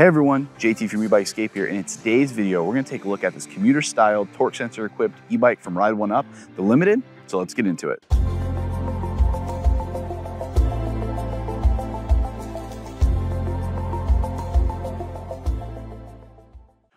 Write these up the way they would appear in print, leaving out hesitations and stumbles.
Hey everyone, JT from eBike Escape here, and in today's video, we're gonna take a look at this commuter-styled, torque sensor-equipped e-bike from Ride1Up, the Limited, so let's get into it.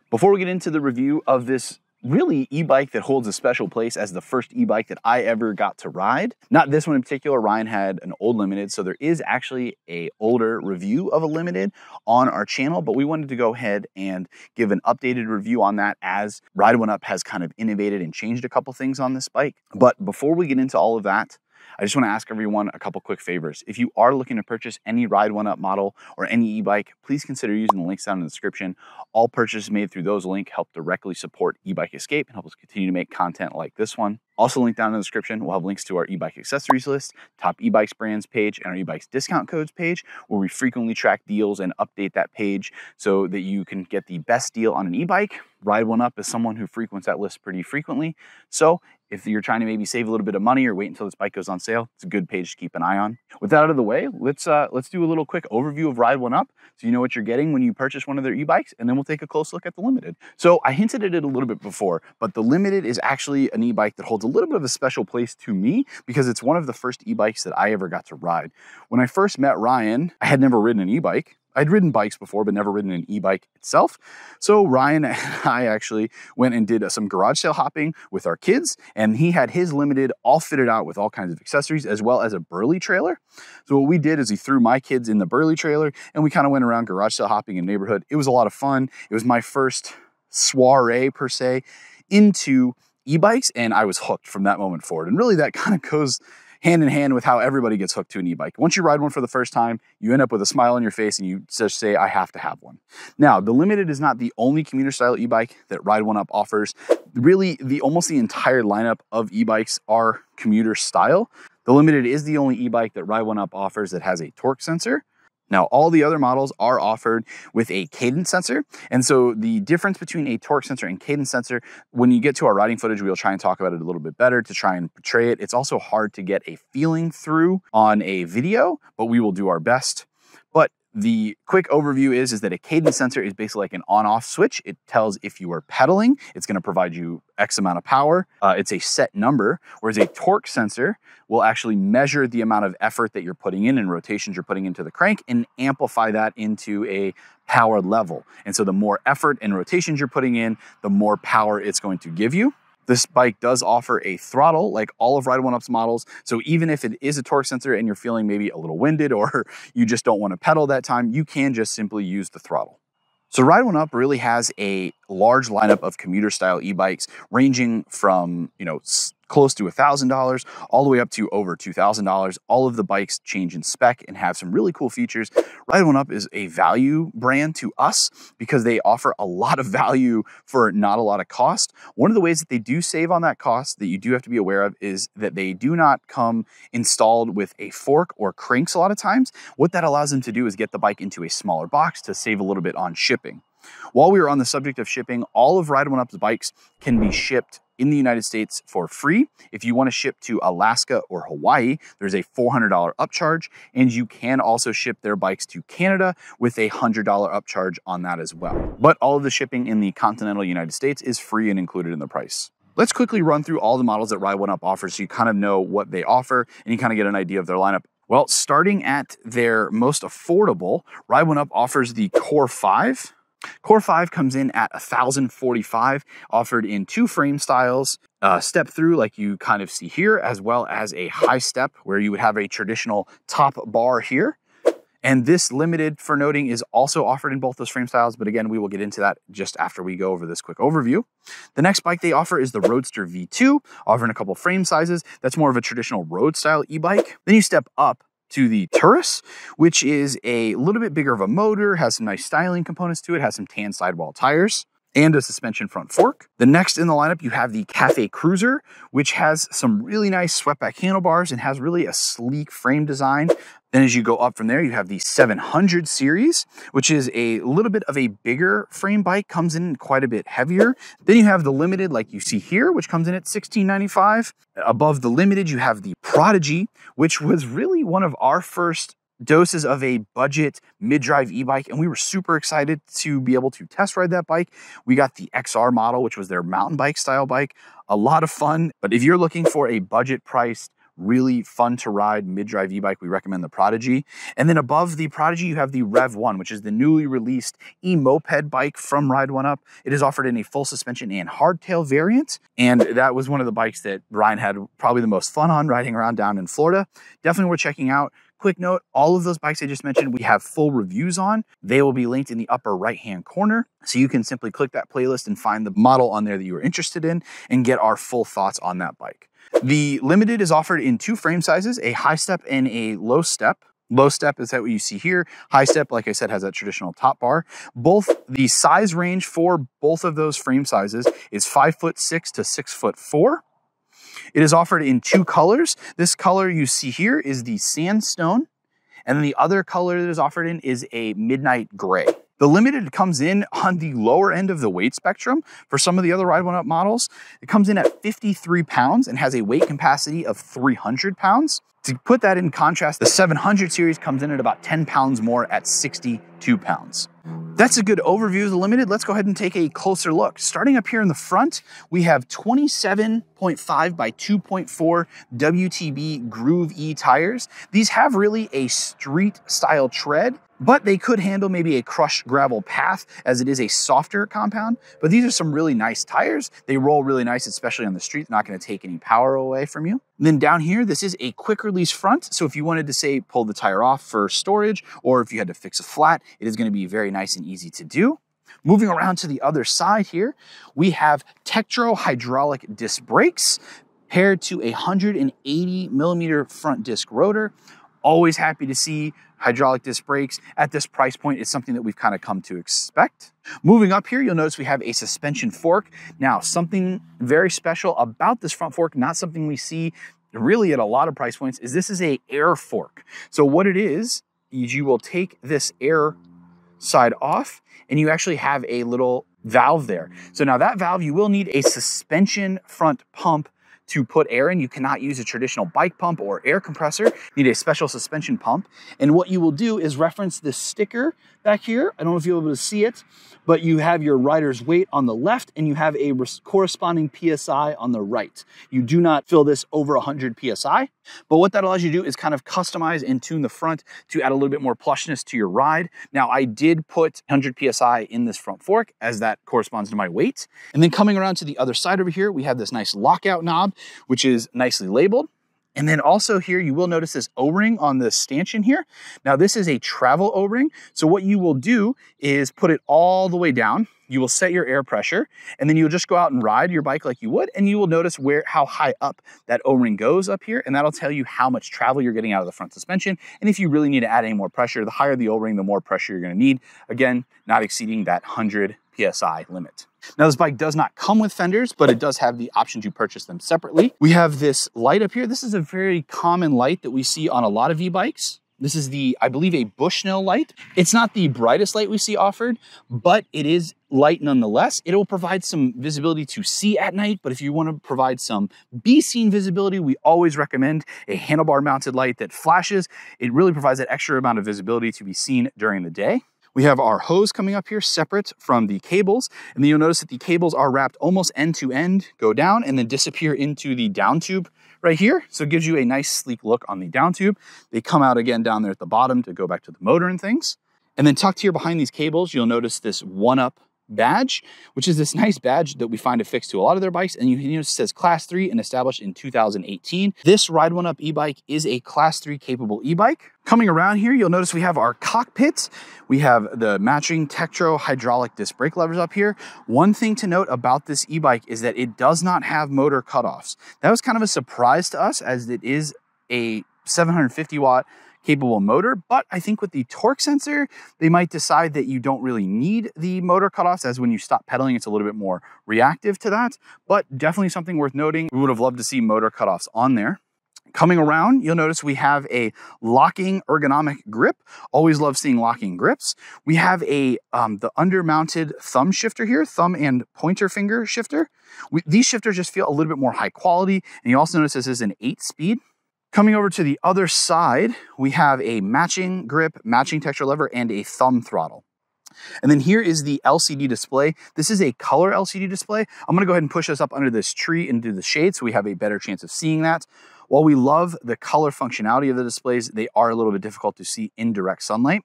Before we get into the review of this really e-bike that holds a special place as the first e-bike that I ever got to ride. Not this one in particular, Ryan had an old Limited, so there is actually an older review of a Limited on our channel, but we wanted to go ahead and give an updated review on that as Ride1Up has kind of innovated and changed a couple things on this bike. But before we get into all of that, I just want to ask everyone a couple quick favors. If you are looking to purchase any Ride1Up model or any e-bike, please consider using the links down in the description. All purchases made through those links help directly support eBike Escape and help us continue to make content like this one. Also linked down in the description, we'll have links to our e-bike accessories list, top e-bikes brands page, and our e-bikes discount codes page, where we frequently track deals and update that page so that you can get the best deal on an e-bike. Ride1Up is someone who frequents that list pretty frequently. So if you're trying to maybe save a little bit of money or wait until this bike goes on sale, it's a good page to keep an eye on. With that out of the way, let's do a little quick overview of Ride1Up so you know what you're getting when you purchase one of their e-bikes, and then we'll take a close look at the Limited. So I hinted at it a little bit before, but the Limited is actually an e-bike that holds a little bit of a special place to me because it's one of the first e-bikes that I ever got to ride. When I first met Ryan, I had never ridden an e-bike. I'd ridden bikes before, but never ridden an e-bike itself. So Ryan and I actually went and did some garage sale hopping with our kids, and he had his Limited all fitted out with all kinds of accessories, as well as a Burley trailer. So what we did is we threw my kids in the Burley trailer, and we kind of went around garage sale hopping in the neighborhood. It was a lot of fun. It was my first soiree, per se, into e-bikes, and I was hooked from that moment forward. And really that kind of goes hand in hand with how everybody gets hooked to an e-bike. Once you ride one for the first time, you end up with a smile on your face and you just say, I have to have one. Now, the Limited is not the only commuter style e-bike that Ride1Up offers. Really, almost the entire lineup of e-bikes are commuter style. The Limited is the only e-bike that Ride1Up offers that has a torque sensor. Now, all the other models are offered with a cadence sensor. And so the difference between a torque sensor and cadence sensor, when you get to our riding footage, we'll try and talk about it a little bit better to try and portray it. It's also hard to get a feeling through on a video, but we will do our best. But the quick overview is that a cadence sensor is basically like an on-off switch. It tells if you are pedaling, it's gonna provide you X amount of power. It's a set number, whereas a torque sensor will actually measure the amount of effort that you're putting in and rotations you're putting into the crank and amplify that into a power level. And so the more effort and rotations you're putting in, the more power it's going to give you. This bike does offer a throttle like all of Ride1Up's models. So even if it is a torque sensor and you're feeling maybe a little winded or you just don't want to pedal that time, you can just simply use the throttle. So Ride1Up really has a large lineup of commuter style e-bikes ranging from, close to $1,000 all the way up to over $2,000. All of the bikes change in spec and have some really cool features. Ride1Up is a value brand to us because they offer a lot of value for not a lot of cost. One of the ways that they do save on that cost that you do have to be aware of is that they do not come installed with a fork or cranks a lot of times. What that allows them to do is get the bike into a smaller box to save a little bit on shipping. While we were on the subject of shipping, all of Ride1Up's bikes can be shipped in the United States for free. If you want to ship to Alaska or Hawaii, there's a $400 upcharge, and you can also ship their bikes to Canada with a $100 upcharge on that as well. But all of the shipping in the continental United States is free and included in the price. Let's quickly run through all the models that Ride1Up offers so you kind of know what they offer and you kind of get an idea of their lineup. Well, starting at their most affordable, Ride1Up offers the Core 5. Core 5 comes in at $1,045, offered in two frame styles, step through like you kind of see here, as well as a high step where you would have a traditional top bar here. And this Limited, for noting, is also offered in both those frame styles, but again, we will get into that just after we go over this quick overview. The next bike they offer is the Roadster V2, offering a couple frame sizes. That's more of a traditional road style e-bike. Then you step up to the Tannus, which is a little bit bigger of a motor, has some nice styling components to it, has some tan sidewall tires, and a suspension front fork. The next in the lineup, you have the Cafe Cruiser, which has some really nice swept-back handlebars and has really a sleek frame design. Then as you go up from there, you have the 700 series, which is a little bit of a bigger frame bike, comes in quite a bit heavier. Then you have the Limited, like you see here, which comes in at $1,695. Above the Limited, you have the Prodigy, which was really one of our first doses of a budget mid-drive e-bike, and we were super excited to be able to test ride that bike. We got the XR model, which was their mountain bike style bike. A lot of fun. But if you're looking for a budget-priced, really fun to ride mid-drive e-bike, we recommend the Prodigy. And then above the Prodigy, you have the Rev1, which is the newly released e-moped bike from Ride1Up. It is offered in a full suspension and hardtail variant. And that was one of the bikes that Ryan had probably the most fun on riding around down in Florida. Definitely worth checking out. Quick note, all of those bikes I just mentioned, we have full reviews on. They will be linked in the upper right-hand corner. So you can simply click that playlist and find the model on there that you are interested in and get our full thoughts on that bike. The Limited is offered in two frame sizes, a high step and a low step. Low step is that what you see here. High step, like I said, has that traditional top bar. Both the size range for both of those frame sizes is 5'6" to 6'4". It is offered in two colors. This color you see here is the sandstone, and then the other color that is offered in is a midnight gray. The Limited comes in on the lower end of the weight spectrum. For some of the other Ride1Up models, it comes in at 53 pounds and has a weight capacity of 300 pounds. To put that in contrast, the 700 series comes in at about 10 pounds more at 62 pounds. That's a good overview of the Limited. Let's go ahead and take a closer look. Starting up here in the front, we have 27.5 by 2.4 WTB Groove E tires. These have really a street style tread, but they could handle maybe a crushed gravel path as it is a softer compound. But these are some really nice tires. They roll really nice, especially on the street. They're not going to take any power away from you. And then down here, this is a quick release front. So if you wanted to, say, pull the tire off for storage, or if you had to fix a flat, it is going to be very nice and easy to do. Moving around to the other side here, we have Tektro hydraulic disc brakes paired to a 180 millimeter front disc rotor. Always happy to see hydraulic disc brakes at this price point. It's something that we've kind of come to expect. Moving up here, you'll notice we have a suspension fork. Now, something very special about this front fork, not something we see really at a lot of price points, is this is an air fork. So what it is you will take this air side off and you actually have a little valve there. So now that valve, you will need a suspension front pump to put air in. You cannot use a traditional bike pump or air compressor. You need a special suspension pump. And what you will do is reference this sticker back here. I don't know if you'll be able to see it, but you have your rider's weight on the left and you have a corresponding PSI on the right. You do not fill this over 100 PSI, but what that allows you to do is kind of customize and tune the front to add a little bit more plushness to your ride. Now, I did put 100 PSI in this front fork as that corresponds to my weight. And then coming around to the other side over here, we have this nice lockout knob, which is nicely labeled. And then also here, you will notice this O-ring on the stanchion here. Now this is a travel O-ring. So what you will do is put it all the way down. You will set your air pressure and then you'll just go out and ride your bike like you would. And you will notice how high up that O-ring goes up here. And that'll tell you how much travel you're getting out of the front suspension. And if you really need to add any more pressure, the higher the O-ring, the more pressure you're gonna need. Again, not exceeding that 100 PSI limit. Now this bike does not come with fenders, but it does have the option to purchase them separately. We have this light up here. This is a very common light that we see on a lot of e-bikes. This is the, I believe, a Bushnell light. It's not the brightest light we see offered, but it is light nonetheless. It will provide some visibility to see at night, but if you want to provide some be seen visibility, we always recommend a handlebar mounted light that flashes. It really provides that extra amount of visibility to be seen during the day. We have our hose coming up here separate from the cables. And then you'll notice that the cables are wrapped almost end to end, go down and then disappear into the down tube right here. So it gives you a nice sleek look on the down tube. They come out again down there at the bottom to go back to the motor and things. And then tucked here behind these cables, you'll notice this 1UP badge, which is this nice badge that we find affixed to a lot of their bikes. And you notice it says Class 3 and established in 2018. This Ride1Up e-bike is a Class 3 capable e-bike. Coming around here, you'll notice we have our cockpit. We have the matching Tektro hydraulic disc brake levers up here. One thing to note about this e-bike is that it does not have motor cutoffs. That was kind of a surprise to us as it is a 750 watt capable motor, but I think with the torque sensor, they might decide that you don't really need the motor cutoffs, as when you stop pedaling, it's a little bit more reactive to that, but definitely something worth noting. We would have loved to see motor cutoffs on there. Coming around, you'll notice we have a locking ergonomic grip. Always love seeing locking grips. We have a the undermounted thumb shifter here, thumb and pointer finger shifter. These shifters just feel a little bit more high quality, and you also notice this is an 8-speed. Coming over to the other side, we have a matching grip, matching Tektro lever, and a thumb throttle. And then here is the LCD display. This is a color LCD display. I'm gonna go ahead and push this up under this tree into the shade so we have a better chance of seeing that. While we love the color functionality of the displays, they are a little bit difficult to see in direct sunlight.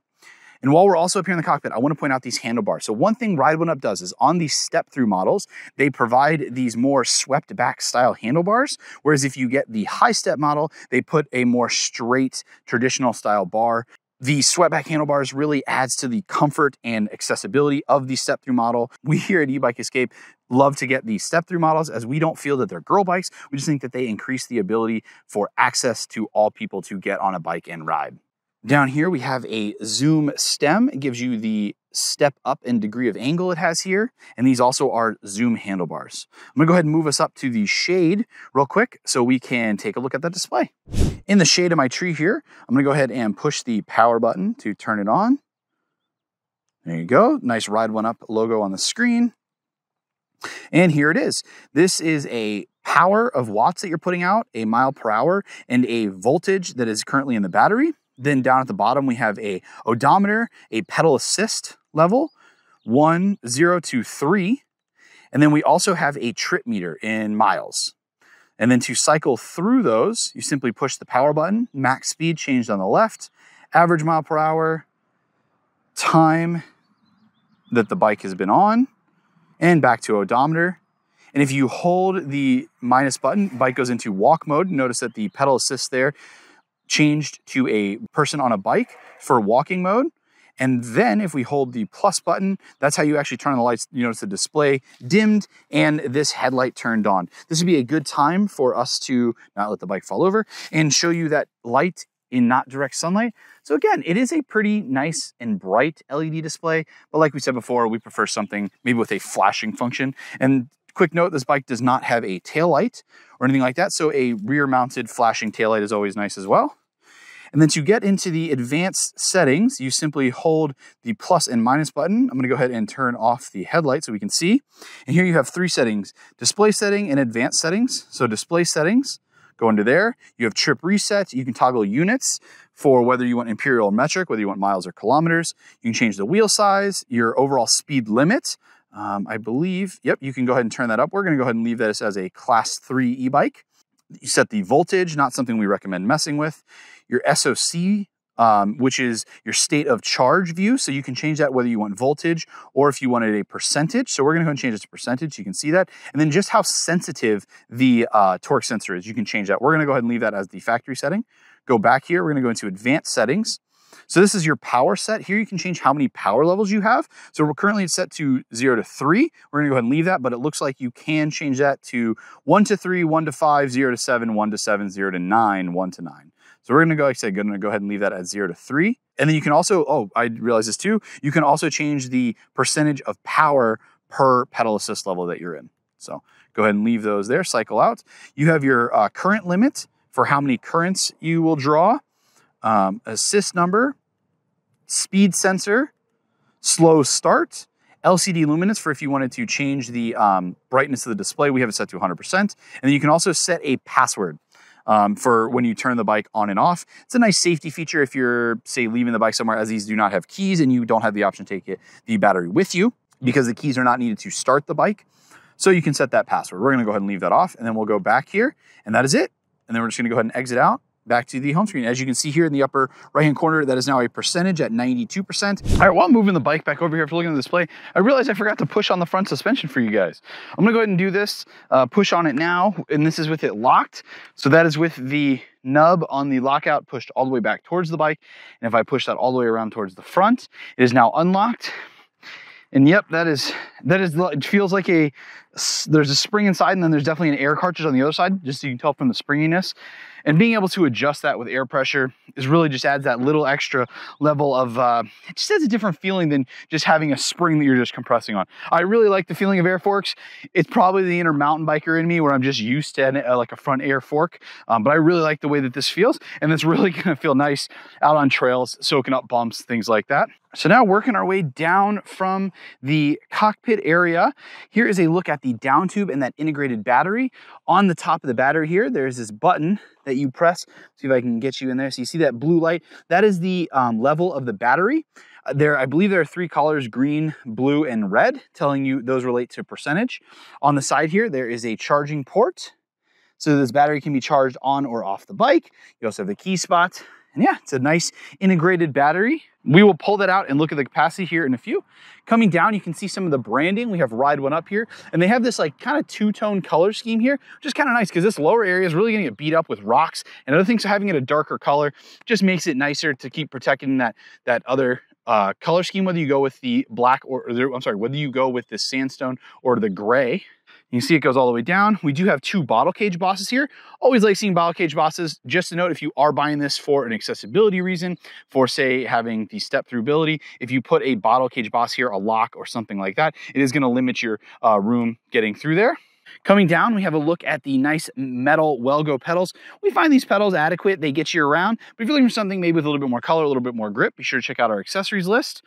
And while we're also up here in the cockpit, I want to point out these handlebars. So one thing Ride1Up does is on these step-through models, they provide these more swept-back style handlebars, whereas if you get the high-step model, they put a more straight, traditional style bar. The swept-back handlebars really adds to the comfort and accessibility of the step-through model. We here at eBike Escape love to get the step-through models as we don't feel that they're girl bikes. We just think that they increase the ability for access to all people to get on a bike and ride. Down here, we have a Zoom stem. It gives you the step up and degree of angle it has here. And these also are Zoom handlebars. I'm gonna go ahead and move us up to the shade real quick so we can take a look at the display. In the shade of my tree here, I'm gonna go ahead and push the power button to turn it on. There you go. Nice Ride1Up logo on the screen. And here it is. This is a power of watts that you're putting out, a mile per hour, and a voltage that is currently in the battery. Then down at the bottom, we have a odometer, a pedal assist level, 1, 0 to 3. And then we also have a trip meter in miles. And then to cycle through those, you simply push the power button, max speed changed on the left, average mile per hour, time that the bike has been on, and back to odometer. And if you hold the minus button, bike goes into walk mode. Notice that the pedal assist there changed to a person on a bike for walking mode. And then if we hold the plus button, that's how you actually turn on the lights. You notice the display dimmed and this headlight turned on. This would be a good time for us to not let the bike fall over and show you that light in not direct sunlight. So again, it is a pretty nice and bright LED display. But like we said before, we prefer something maybe with a flashing function. And quick note, this bike does not have a tail light or anything like that. So a rear mounted flashing tail light is always nice as well. And then to get into the advanced settings, you simply hold the plus and minus button. I'm gonna go ahead and turn off the headlight so we can see. And here you have three settings, display setting and advanced settings. So display settings, go under there. You have trip reset. You can toggle units for whether you want imperial or metric, whether you want miles or kilometers. You can change the wheel size, your overall speed limit. I believe, yep, you can go ahead and turn that up. We're gonna go ahead and leave this as a class 3 e-bike. You set the voltage, not something we recommend messing with. Your SOC, which is your state of charge view. So you can change that whether you want voltage or if you wanted a percentage. So we're gonna go and change it to percentage. You can see that. And then just how sensitive the torque sensor is. You can change that. We're gonna go ahead and leave that as the factory setting. Go back here, we're gonna go into advanced settings. So this is your power set. Here you can change how many power levels you have. So we're currently set to 0 to 3. We're gonna go ahead and leave that, but it looks like you can change that to 1 to 3, 1 to 5, 0 to 7, 1 to 7, 0 to 9, 1 to 9. So we're gonna go, like I said, gonna go ahead and leave that at 0 to 3. And then you can also, oh, I realized this too. You can also change the percentage of power per pedal assist level that you're in. So go ahead and leave those there, cycle out. You have your current limit for how many currents you will draw. Assist number, speed sensor, slow start, LCD luminance for if you wanted to change the brightness of the display. We have it set to 100%. And then you can also set a password for when you turn the bike on and off. It's a nice safety feature if you're, say, leaving the bike somewhere, as these do not have keys and you don't have the option to take the battery with you because the keys are not needed to start the bike. So you can set that password. We're gonna go ahead and leave that off and then we'll go back here and that is it. And then we're just gonna go ahead and exit out back to the home screen. As you can see here in the upper right-hand corner, that is now a percentage at 92%. All right, while I'm moving the bike back over here for looking at the display, I realized I forgot to push on the front suspension for you guys. I'm gonna go ahead and do this, push on it now, and this is with it locked. So that is with the nub on the lockout pushed all the way back towards the bike. And if I push that all the way around towards the front, it is now unlocked. And yep, that is, it feels like there's a spring inside and then there's definitely an air cartridge on the other side, just so you can tell from the springiness. And being able to adjust that with air pressure is really just adds that little extra level of, it just has a different feeling than just having a spring that you're just compressing on. I really like the feeling of air forks. It's probably the inner mountain biker in me where I'm just used to like a front air fork, but I really like the way that this feels and it's really gonna feel nice out on trails, soaking up bumps, things like that. So now working our way down from the cockpit area, here is a look at the down tube and that integrated battery. On the top of the battery here, there's this button that you press. See if I can get you in there. So you see that blue light? That is the level of the battery. I believe there are three colors, green, blue, and red, telling you those relate to percentage. On the side here, there is a charging port. So this battery can be charged on or off the bike. You also have the key spot. And yeah, it's a nice integrated battery. We will pull that out and look at the capacity here in a few. Coming down, you can see some of the branding. We have Ride1Up here, and they have this like kind of two-tone color scheme here, which is kind of nice because this lower area is really gonna get beat up with rocks and other things. So having it a darker color just makes it nicer to keep protecting that other color scheme, whether you go with the black whether you go with the sandstone or the gray. You see it goes all the way down. We do have two bottle cage bosses here. Always like seeing bottle cage bosses. Just to note, if you are buying this for an accessibility reason, for say having the step through ability, if you put a bottle cage boss here, a lock or something like that, it is gonna limit your room getting through there. Coming down, we have a look at the nice metal Wellgo pedals. We find these pedals adequate. They get you around, but if you're looking for something maybe with a little bit more color, a little bit more grip, be sure to check out our accessories list.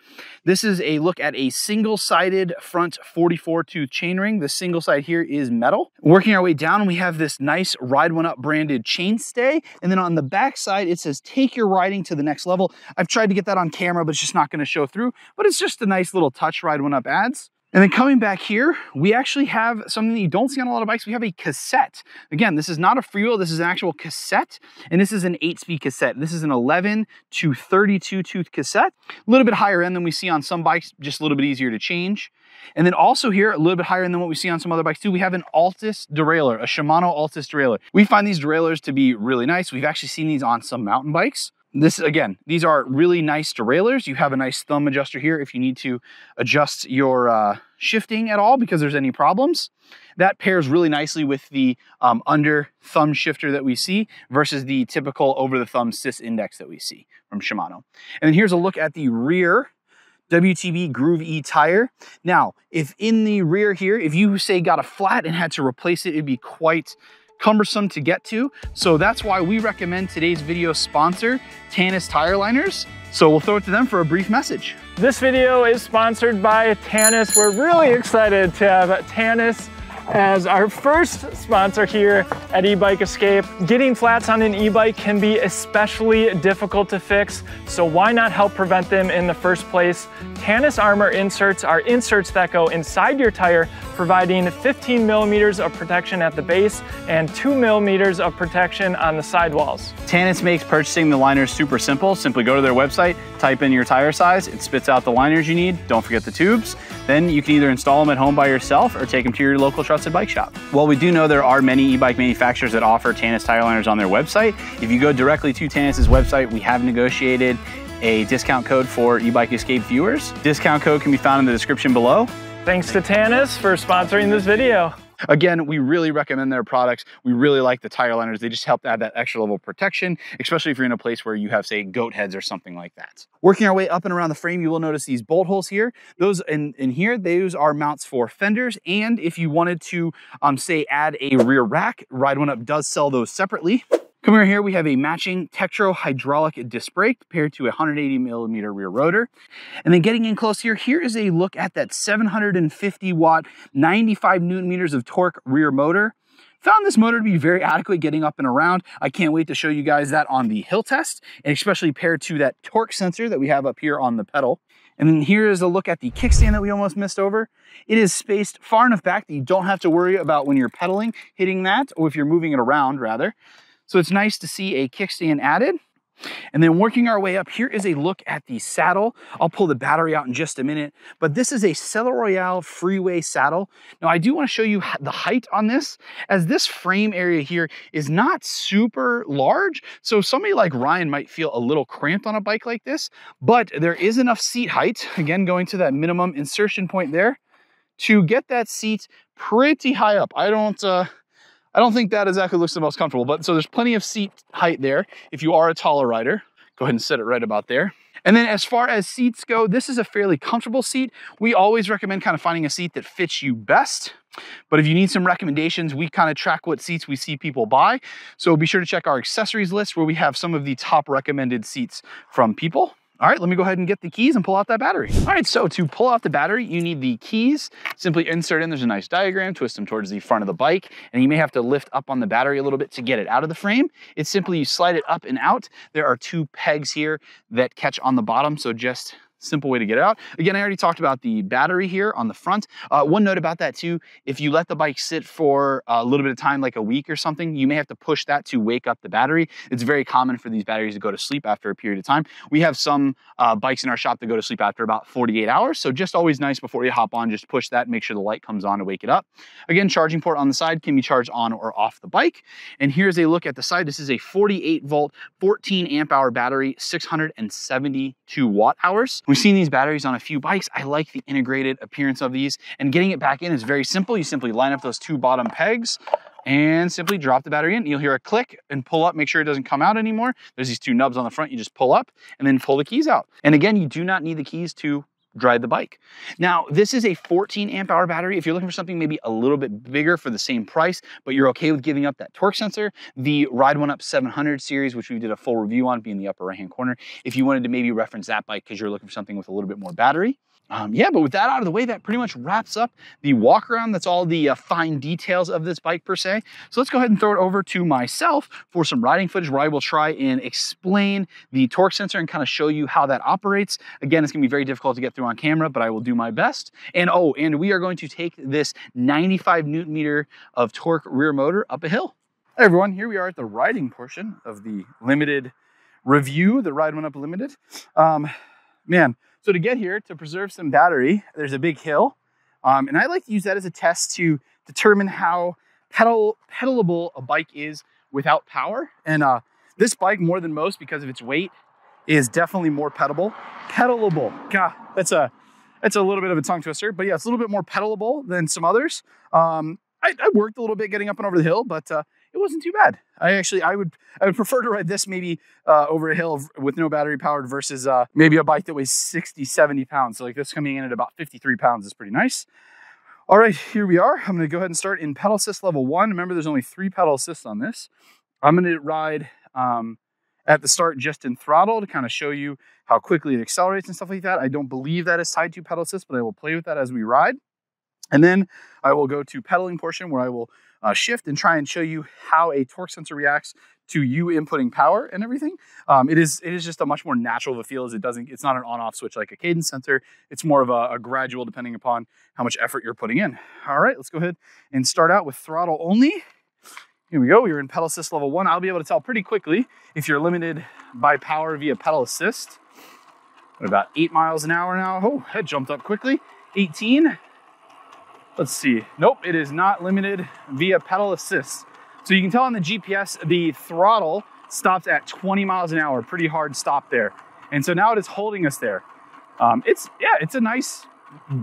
This is a look at a single-sided front 44-tooth chainring. The single side here is metal. Working our way down, we have this nice Ride1Up branded chainstay, and then on the back side, it says, take your riding to the next level. I've tried to get that on camera, but it's just not gonna show through, but it's just a nice little touch Ride1Up adds. And then coming back here, we actually have something that you don't see on a lot of bikes. We have a cassette. Again, this is not a freewheel. This is an actual cassette. And this is an 8-speed cassette. This is an 11 to 32 tooth cassette. A little bit higher end than we see on some bikes, just a little bit easier to change. And then also here, a little bit higher end than what we see on some other bikes too, we have an Altus derailleur, a Shimano Altus derailleur. We find these derailleurs to be really nice. We've actually seen these on some mountain bikes. This, again, these are really nice derailleurs. You have a nice thumb adjuster here if you need to adjust your shifting at all because there's any problems. That pairs really nicely with the under thumb shifter that we see versus the typical over the thumb cis index that we see from Shimano. And then here's a look at the rear WTB Groove E tire. Now, if in the rear here, if you say got a flat and had to replace it, it'd be quite cumbersome to get to. So that's why we recommend today's video sponsor, Tannus Tire Liners. So we'll throw it to them for a brief message. This video is sponsored by Tannus. We're really excited to have Tannus as our first sponsor here at eBike Escape. Getting flats on an e-bike can be especially difficult to fix, so why not help prevent them in the first place? Tannus Armor inserts are inserts that go inside your tire, providing 15 millimeters of protection at the base and 2 millimeters of protection on the sidewalls. Tannus makes purchasing the liners super simple. Simply go to their website, type in your tire size, it spits out the liners you need, don't forget the tubes. Then you can either install them at home by yourself or take them to your local trusted bike shop. Well, we do know there are many e-bike manufacturers that offer Tannus tire liners on their website. If you go directly to Tannus's website, we have negotiated a discount code for eBike Escape viewers. Discount code can be found in the description below. Thanks to Tannus for sponsoring this video. Again, we really recommend their products. We really like the tire liners. They just help add that extra level of protection, especially if you're in a place where you have, say, goat heads or something like that. Working our way up and around the frame, you will notice these bolt holes here. Those in here, those are mounts for fenders. And if you wanted to, say, add a rear rack, Ride1Up does sell those separately. Coming here, we have a matching Tektro hydraulic disc brake paired to a 180 millimeter rear rotor. And then getting in close here, here is a look at that 750 watt, 95 newton meters of torque rear motor. Found this motor to be very adequate getting up and around. I can't wait to show you guys that on the hill test, and especially paired to that torque sensor that we have up here on the pedal. And then here is a look at the kickstand that we almost missed over. It is spaced far enough back that you don't have to worry about when you're pedaling, hitting that, or if you're moving it around rather. So it's nice to see a kickstand added. And then working our way up, here is a look at the saddle. I'll pull the battery out in just a minute, but this is a Selle Royal freeway saddle. Now I do want to show you the height on this, as this frame area here is not super large. So somebody like Ryan might feel a little cramped on a bike like this, but there is enough seat height, again, going to that minimum insertion point there, to get that seat pretty high up. I don't think that exactly looks the most comfortable, but so there's plenty of seat height there. If you are a taller rider, go ahead and set it right about there. And then as far as seats go, this is a fairly comfortable seat. We always recommend kind of finding a seat that fits you best. But if you need some recommendations, we kind of track what seats we see people buy. So be sure to check our accessories list where we have some of the top recommended seats from people. All right, let me go ahead and get the keys and pull out that battery. All right, so to pull out the battery, you need the keys. Simply insert in, there's a nice diagram, twist them towards the front of the bike, and you may have to lift up on the battery a little bit to get it out of the frame. It's simply you slide it up and out. There are two pegs here that catch on the bottom, so just simple way to get it out. Again, I already talked about the battery here on the front. One note about that too, if you let the bike sit for a little bit of time, like a week or something, you may have to push that to wake up the battery. It's very common for these batteries to go to sleep after a period of time. We have some bikes in our shop that go to sleep after about 48 hours. So just always nice before you hop on, just push that, make sure the light comes on to wake it up. Again, charging port on the side can be charged on or off the bike. And here's a look at the side. This is a 48 volt, 14 amp hour battery, 672 watt hours. We've seen these batteries on a few bikes. I like the integrated appearance of these, and getting it back in is very simple. You simply line up those two bottom pegs and simply drop the battery in. You'll hear a click and pull up, make sure it doesn't come out anymore. There's these two nubs on the front. You just pull up and then pull the keys out. And again, you do not need the keys to drive the bike. Now, this is a 14 amp hour battery. If you're looking for something maybe a little bit bigger for the same price, but you're okay with giving up that torque sensor, the Ride1Up 700 series, which we did a full review on, be in the upper right hand corner, if you wanted to maybe reference that bike because you're looking for something with a little bit more battery. Yeah, but with that out of the way, that pretty much wraps up the walk around. That's all the fine details of this bike per se. So let's go ahead and throw it over to myself for some riding footage where I will try and explain the torque sensor and kind of show you how that operates. Again, it's gonna be very difficult to get through on camera, but I will do my best. And oh, and we are going to take this 95 newton meter of torque rear motor up a hill. Hey everyone, here we are at the riding portion of the limited review, the Ride1Up Limited. Man. So to get here, to preserve some battery, there's a big hill. And I like to use that as a test to determine how pedalable a bike is without power. And this bike, more than most because of its weight, is definitely more pedalable. Pedalable, God, that's a little bit of a tongue twister, but yeah, it's a little bit more pedalable than some others. I worked a little bit getting up and over the hill, but it wasn't too bad. I would prefer to ride this maybe over a hill with no battery powered versus maybe a bike that weighs 60, 70 pounds. So like this coming in at about 53 pounds is pretty nice. All right, here we are. I'm gonna go ahead and start in pedal assist level one. Remember, there's only 3 pedal assists on this. I'm gonna ride at the start just in throttle to kind of show you how quickly it accelerates and stuff like that. I don't believe that is tied to pedal assist, but I will play with that as we ride. And then I will go to pedaling portion where I will shift and try and show you how a torque sensor reacts to you inputting power and everything. It is just a much more natural of a feel, as it's not an on-off switch like a cadence sensor. It's more of a gradual depending upon how much effort you're putting in. All right, let's go ahead and start out with throttle only. Here we go, we're in pedal assist level one. I'll be able to tell pretty quickly if you're limited by power via pedal assist. At about 8 miles an hour now. Oh, that jumped up quickly. 18. Let's see. Nope, it is not limited via pedal assist. So you can tell on the GPS, the throttle stopped at 20 miles an hour, pretty hard stop there. And so now it is holding us there. It's a nice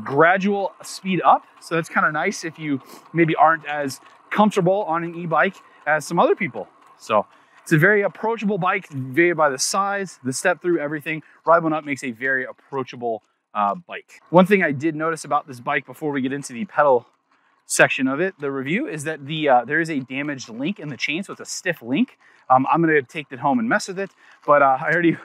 gradual speed up. So that's kind of nice if you maybe aren't as comfortable on an e-bike as some other people. So it's a very approachable bike by the size, the step through, everything. Ride1Up makes a very approachable bike. One thing I did notice about this bike before we get into the pedal section of it, the review, is that there is a damaged link in the chain, so it's a stiff link. I'm gonna take that home and mess with it, but I already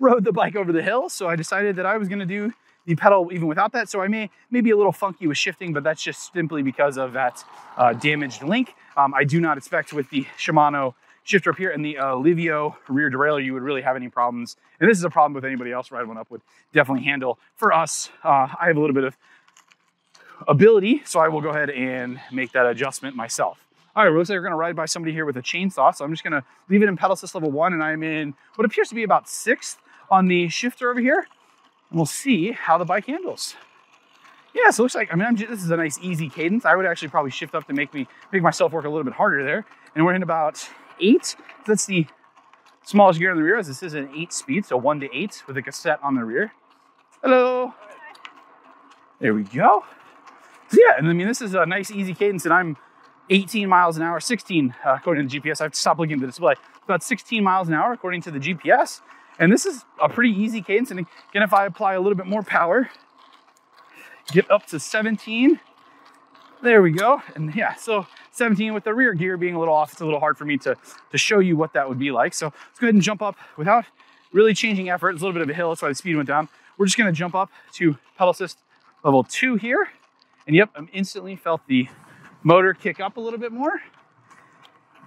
rode the bike over the hill, so I decided that I was gonna do the pedal even without that. So I may be a little funky with shifting, but that's just simply because of that damaged link. I do not expect with the Shimano shifter up here and the Alivio rear derailleur, you would really have any problems. And this is a problem with anybody else Ride1Up would definitely handle. For us, I have a little bit of ability, so I will go ahead and make that adjustment myself. All right, looks like we're gonna ride by somebody here with a chainsaw, so I'm just gonna leave it in pedal assist level one, and I'm in what appears to be about 6th on the shifter over here, and we'll see how the bike handles. Yeah, so it looks like, this is a nice easy cadence. I would actually probably shift up to make myself work a little bit harder there, and we're in about 8. That's the smallest gear in the rear, as this is an 8 speed, so 1 to 8 with a cassette on the rear. Hello. There we go. So yeah, and I mean, this is a nice easy cadence, and I'm 18 miles an hour, 16 according to the GPS. I have to stop looking at the display. About 16 miles an hour according to the GPS, and this is a pretty easy cadence. And again, if I apply a little bit more power, get up to 17. There we go. And yeah, so 17 with the rear gear being a little off, it's a little hard for me to show you what that would be like. So let's go ahead and jump up without really changing effort. It's a little bit of a hill, that's why the speed went down. We're just gonna jump up to pedal assist level 2 here. And yep, I instantly felt the motor kick up a little bit more.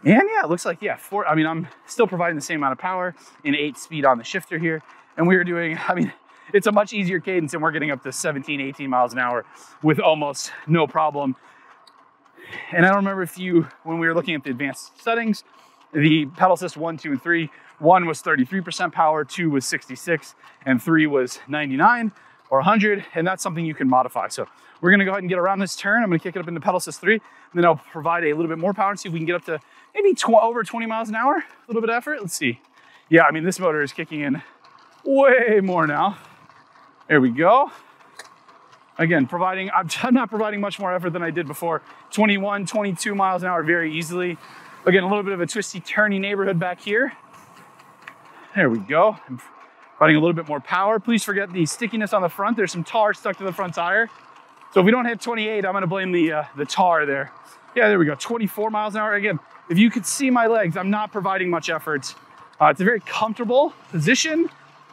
And yeah, it looks like, yeah, I'm still providing the same amount of power in 8 speed on the shifter here. And we were doing, I mean, it's a much easier cadence and we're getting up to 17, 18 miles an hour with almost no problem. And I don't remember if you, when we were looking at the advanced settings, the pedal assist 1, 2, and 3, 1 was 33% power, 2 was 66, and 3 was 99 or 100. And that's something you can modify. So we're gonna go ahead and get around this turn. I'm gonna kick it up into pedal assist 3, and then I'll provide a little bit more power and see if we can get up to maybe over 20 miles an hour, a little bit of effort. Let's see. Yeah, I mean, this motor is kicking in way more now. There we go. Again, providing, I'm not providing much more effort than I did before. 21, 22 miles an hour very easily. Again, a little bit of a twisty, turny neighborhood back here. There we go. I'm providing a little bit more power. Please forget the stickiness on the front. There's some tar stuck to the front tire. So if we don't hit 28, I'm gonna blame the tar there. Yeah, there we go, 24 miles an hour. Again, if you could see my legs, I'm not providing much effort. It's a very comfortable position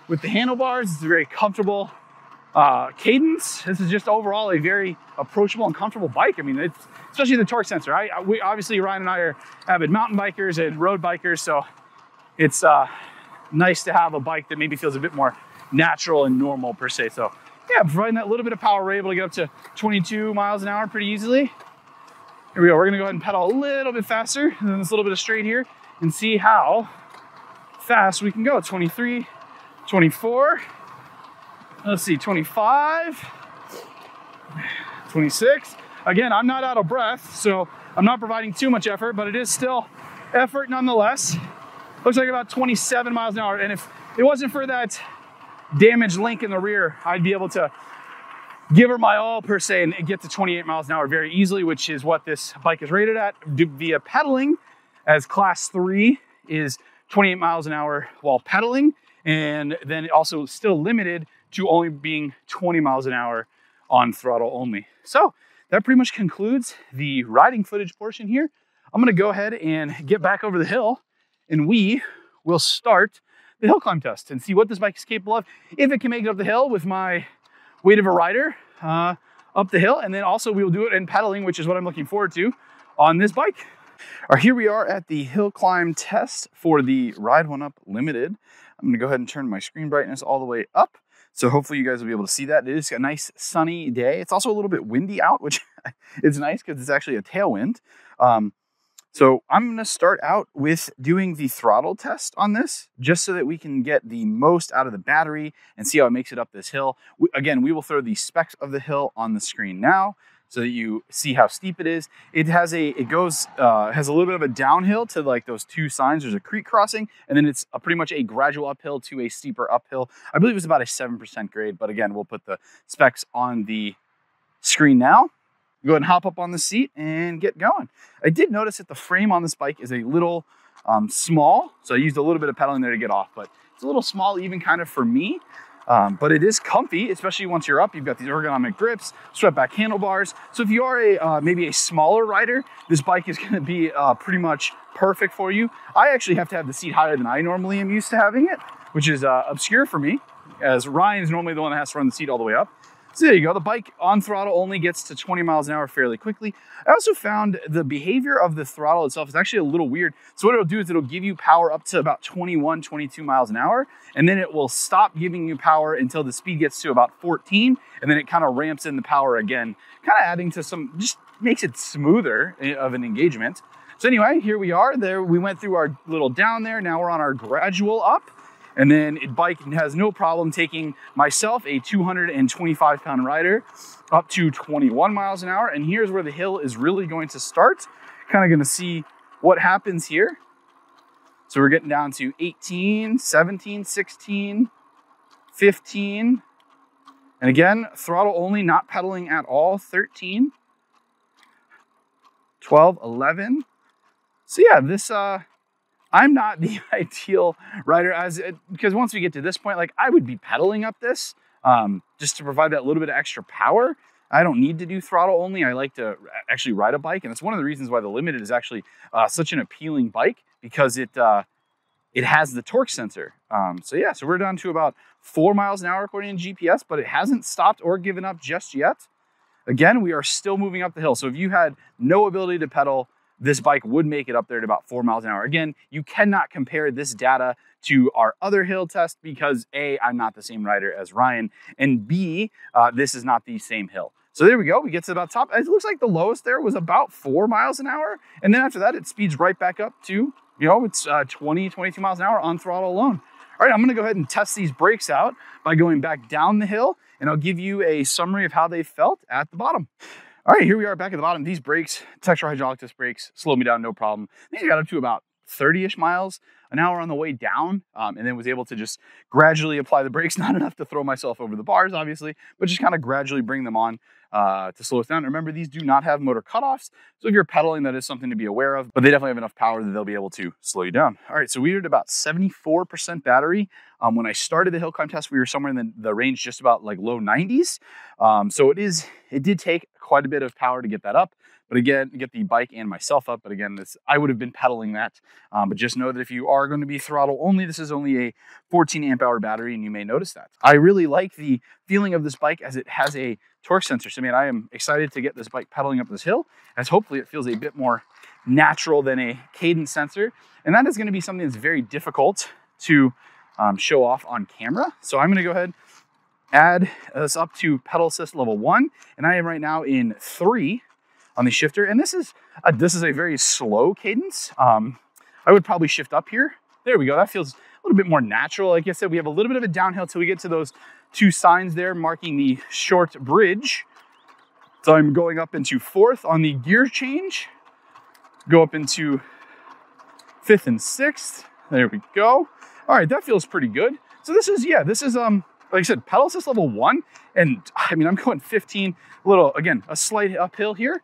with the handlebars. It's a very comfortable cadence. This is just overall a very approachable and comfortable bike. I mean, it's especially the torque sensor. We obviously, Ryan and I are avid mountain bikers and road bikers, so it's nice to have a bike that maybe feels a bit more natural and normal per se. So yeah, providing that little bit of power, we're able to get up to 22 miles an hour pretty easily. Here we go. We're gonna go ahead and pedal a little bit faster, and then this little bit of straight here, and see how fast we can go. 23, 24. Let's see, 25, 26. Again, I'm not out of breath, so I'm not providing too much effort, but it is still effort nonetheless. Looks like about 27 miles an hour. And if it wasn't for that damaged link in the rear, I'd be able to give her my all per se and get to 28 miles an hour very easily, which is what this bike is rated at via pedaling, as class 3 is 28 miles an hour while pedaling. And then also still limited to only being 20 miles an hour on throttle only. So that pretty much concludes the riding footage portion here. I'm gonna go ahead and get back over the hill, and we will start the hill climb test and see what this bike is capable of, if it can make it up the hill with my weight of a rider up the hill. And then also we will do it in pedaling, which is what I'm looking forward to on this bike. All right, here we are at the hill climb test for the Ride1Up Limited. I'm gonna go ahead and turn my screen brightness all the way up, so hopefully you guys will be able to see that. It is a nice sunny day. It's also a little bit windy out, which is nice because it's actually a tailwind. So I'm gonna start out with doing the throttle test on this, just so that we can get the most out of the battery and see how it makes it up this hill. Again, we will throw the specs of the hill on the screen now, so that you see how steep it is. It has has a little bit of a downhill to like those 2 signs. There's a creek crossing, and then it's pretty much a gradual uphill to a steeper uphill. I believe it's about a 7% grade, but again, we'll put the specs on the screen now. Go ahead and hop up on the seat and get going. I did notice that the frame on this bike is a little small, so I used a little bit of pedaling there to get off, but it's a little small even kind of for me. But it is comfy, especially once you're up. You've got these ergonomic grips, swept back handlebars. So if you are maybe a smaller rider, this bike is gonna be pretty much perfect for you. I actually have to have the seat higher than I normally am used to having it, which is obscure for me, as Ryan's normally the one that has to run the seat all the way up. So there you go. The bike on throttle only gets to 20 miles an hour fairly quickly. I also found the behavior of the throttle itself is actually a little weird. So what it'll do is it'll give you power up to about 21, 22 miles an hour, and then it will stop giving you power until the speed gets to about 14, and then it kind of ramps in the power again, kind of adding to some, just makes it smoother of an engagement. So anyway, here we are. There, we went through our little down there. Now we're on our gradual up. And then it bike has no problem taking myself, a 225 pound rider, up to 21 miles an hour. And here's where the hill is really going to start. Kind of going to see what happens here. So we're getting down to 18, 17, 16, 15. And again, throttle only, not pedaling at all. 13, 12, 11. So yeah, this, I'm not the ideal rider because once we get to this point, like I would be pedaling up this just to provide that little bit of extra power. I don't need to do throttle only. I like to actually ride a bike. And that's one of the reasons why the Limited is actually such an appealing bike, because it it has the torque sensor. So yeah, so we're down to about 4 miles an hour according to GPS, but it hasn't stopped or given up just yet. Again, we are still moving up the hill. So if you had no ability to pedal, this bike would make it up there at about 4 miles an hour. Again, you cannot compare this data to our other hill test because A, I'm not the same rider as Ryan, and B, this is not the same hill. So there we go, we get to about top. It looks like the lowest there was about 4 miles an hour. And then after that, it speeds right back up to, you know, it's 20, 22 miles an hour on throttle alone. All right, I'm gonna go ahead and test these brakes out by going back down the hill, and I'll give you a summary of how they felt at the bottom. All right, here we are back at the bottom. These brakes, Tektro hydraulic disc brakes, slowed me down, no problem. I think I got up to about 30-ish miles an hour on the way down, and then was able to just gradually apply the brakes, not enough to throw myself over the bars, obviously, but just kind of gradually bring them on to slow us down. Remember, these do not have motor cutoffs, so if you're pedaling, that is something to be aware of, but they definitely have enough power that they'll be able to slow you down. All right, so we were at about 74% battery. When I started the hill climb test, we were somewhere in the range just about like low 90s. So it did take quite a bit of power to get that up, but again, get the bike and myself up. But again, I would have been pedaling that, but just know that if you are going to be throttle only, this is only a 14 amp hour battery, and you may notice that. I really like the feeling of this bike as it has a torque sensor. So man, I am excited to get this bike pedaling up this hill, as hopefully it feels a bit more natural than a cadence sensor. And that is going to be something that's very difficult to show off on camera. So I'm going to go ahead, add this up to pedal assist level 1, and I am right now in 3 on the shifter. And this is a very slow cadence. I would probably shift up here. There we go, that feels a little bit more natural. Like I said, we have a little bit of a downhill till we get to those 2 signs there marking the short bridge. So I'm going up into 4th on the gear change, go up into 5th and 6th. There we go. All right, that feels pretty good. So this is like I said, pedal assist level 1, and I mean, I'm going 15, a slight uphill here,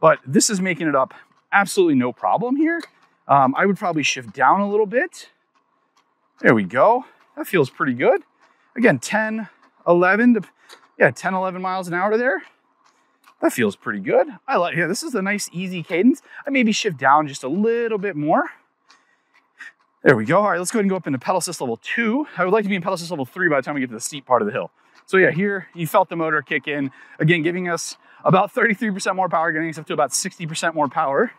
but this is making it up absolutely no problem here. I would probably shift down a little bit. There we go. That feels pretty good. Again, 10, 11 miles an hour there. That feels pretty good. Yeah, this is a nice, easy cadence. I maybe shift down just a little bit more. There we go. All right, let's go ahead and go up into pedal assist level 2. I would like to be in pedal assist level 3 by the time we get to the steep part of the hill. So yeah, here you felt the motor kick in, again, giving us about 33% more power, getting us up to about 60% more power.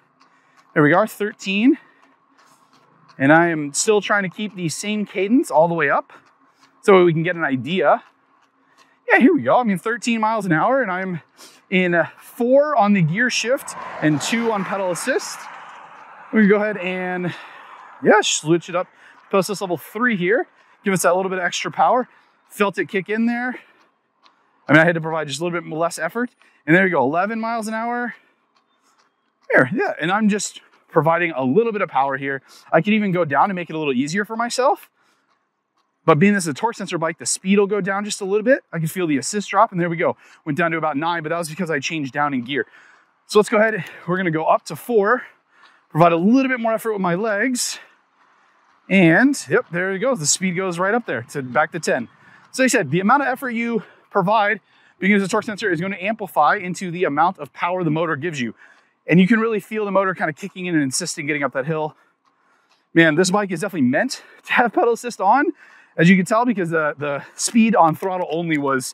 There we are, 13. And I am still trying to keep the same cadence all the way up so we can get an idea. Yeah, here we go. I mean, 13 miles an hour, and I'm in 4 on the gear shift and 2 on pedal assist. We can go ahead and yeah, switch it up. Pedal assist level 3 here. Give us that little bit of extra power. Felt it kick in there. I mean, I had to provide just a little bit less effort. And there you go, 11 miles an hour. There, yeah, and I'm just providing a little bit of power here. I could even go down to make it a little easier for myself. But being this is a torque sensor bike, the speed will go down just a little bit. I can feel the assist drop, and there we go. Went down to about 9, but that was because I changed down in gear. So let's go ahead. We're gonna go up to 4, provide a little bit more effort with my legs. And yep, there it goes. The speed goes right up there to back to 10. So like I said, the amount of effort you provide because the torque sensor is going to amplify into the amount of power the motor gives you. And you can really feel the motor kind of kicking in and insisting getting up that hill. Man, this bike is definitely meant to have pedal assist on, as you can tell, because the speed on throttle only was,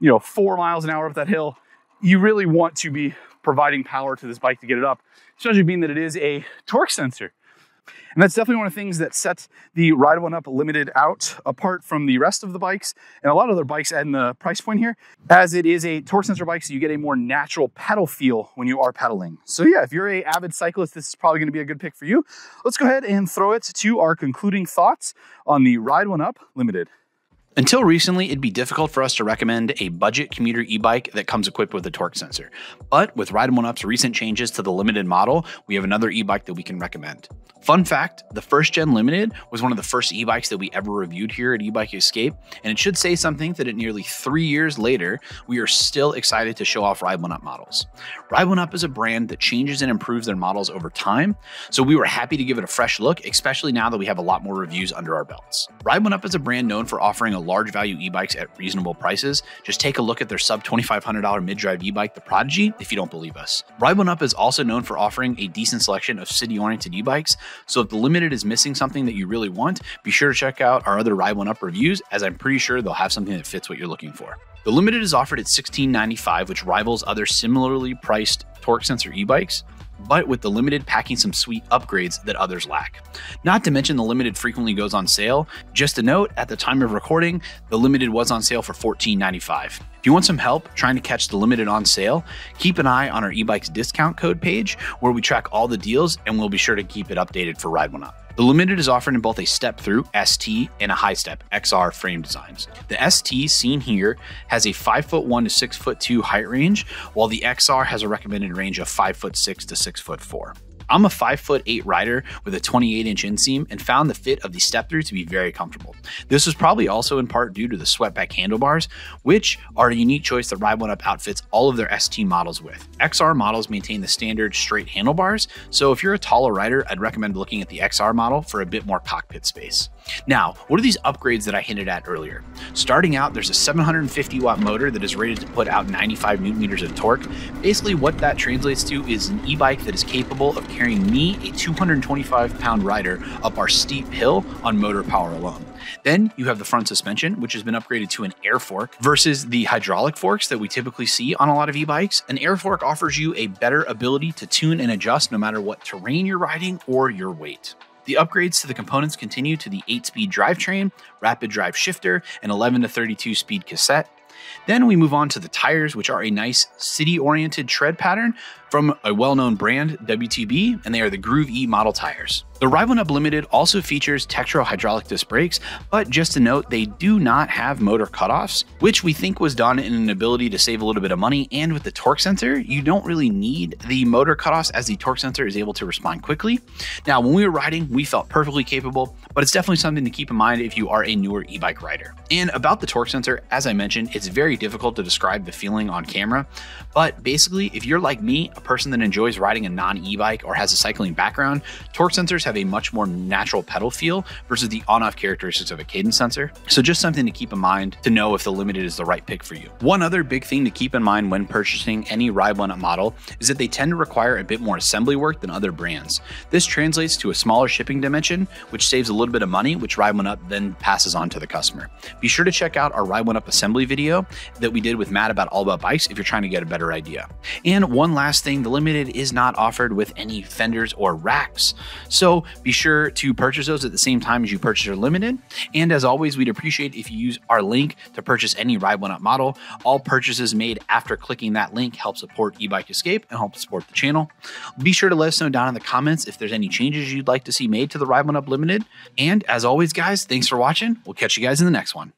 you know, 4 miles an hour up that hill. You really want to be providing power to this bike to get it up, especially being that it is a torque sensor. And that's definitely one of the things that sets the Ride1Up Limited out apart from the rest of the bikes and a lot of other bikes at the price point here, as it is a torque sensor bike, so you get a more natural pedal feel when you are pedaling. So yeah, if you're an avid cyclist, this is probably going to be a good pick for you. Let's go ahead and throw it to our concluding thoughts on the Ride1Up Limited. Until recently, it'd be difficult for us to recommend a budget commuter e-bike that comes equipped with a torque sensor. But with Ride1Up's recent changes to the Limited model, we have another e-bike that we can recommend. Fun fact, the first gen Limited was one of the first e-bikes that we ever reviewed here at eBike Escape, and it should say something that at nearly 3 years later, we are still excited to show off Ride1Up models. Ride1Up is a brand that changes and improves their models over time, so we were happy to give it a fresh look, especially now that we have a lot more reviews under our belts. Ride1Up is a brand known for offering a large value e-bikes at reasonable prices, just take a look at their sub $2,500 mid-drive e-bike, the Prodigy, if you don't believe us. Ride1Up is also known for offering a decent selection of city-oriented e-bikes, so if the Limited is missing something that you really want, be sure to check out our other Ride1Up reviews, as I'm pretty sure they'll have something that fits what you're looking for. The Limited is offered at $1,695, which rivals other similarly priced torque sensor e-bikes, but with the Limited packing some sweet upgrades that others lack. Not to mention the Limited frequently goes on sale. Just a note, at the time of recording, the Limited was on sale for $1,495. If you want some help trying to catch the Limited on sale, keep an eye on our e-bikes discount code page where we track all the deals, and we'll be sure to keep it updated for Ride1Up. The Limited is offered in both a step-through ST and a high-step XR frame designs. The ST seen here has a 5'1" to 6'2" height range, while the XR has a recommended range of 5'6" to 6'4". I'm a 5'8" rider with a 28-inch inseam and found the fit of the step-through to be very comfortable. This was probably also in part due to the sweatback handlebars, which are a unique choice that Ride1Up outfits all of their ST models with. XR models maintain the standard straight handlebars, so if you're a taller rider, I'd recommend looking at the XR model for a bit more cockpit space. Now, what are these upgrades that I hinted at earlier? Starting out, there's a 750-watt motor that is rated to put out 95 Nm of torque. Basically, what that translates to is an e-bike that is capable of carrying me, a 225-pound rider, up our steep hill on motor power alone. Then you have the front suspension, which has been upgraded to an air fork versus the hydraulic forks that we typically see on a lot of e-bikes. An air fork offers you a better ability to tune and adjust no matter what terrain you're riding or your weight. The upgrades to the components continue to the 8-speed drivetrain, rapid drive shifter, and 11 to 32 speed cassette. Then we move on to the tires, which are a nice city-oriented tread pattern from a well-known brand, WTB, and they are the Groove E model tires. The Ride1Up Limited also features Tektro hydraulic disc brakes, but just to note, they do not have motor cutoffs, which we think was done in an ability to save a little bit of money. And with the torque sensor, you don't really need the motor cutoffs as the torque sensor is able to respond quickly. Now, when we were riding, we felt perfectly capable, but it's definitely something to keep in mind if you are a newer e-bike rider. And about the torque sensor, as I mentioned, it's very difficult to describe the feeling on camera, but basically, if you're like me, a person that enjoys riding a non-e-bike or has a cycling background, torque sensors have a much more natural pedal feel versus the on-off characteristics of a cadence sensor. So just something to keep in mind to know if the Limited is the right pick for you. One other big thing to keep in mind when purchasing any Ride1Up model is that they tend to require a bit more assembly work than other brands. This translates to a smaller shipping dimension, which saves a little bit of money, which Ride1Up then passes on to the customer. Be sure to check out our Ride1Up assembly video that we did with Matt about All About Bikes if you're trying to get a better idea. And one last thing, the Limited is not offered with any fenders or racks, so be sure to purchase those at the same time as you purchase your Limited. And as always, we'd appreciate if you use our link to purchase any Ride1Up model. All purchases made after clicking that link help support eBike Escape and help support the channel. Be sure to let us know down in the comments if there's any changes you'd like to see made to the Ride1Up Limited. And as always, guys, thanks for watching. We'll catch you guys in the next one.